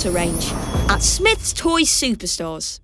Potter range at Smyths Toys Superstores.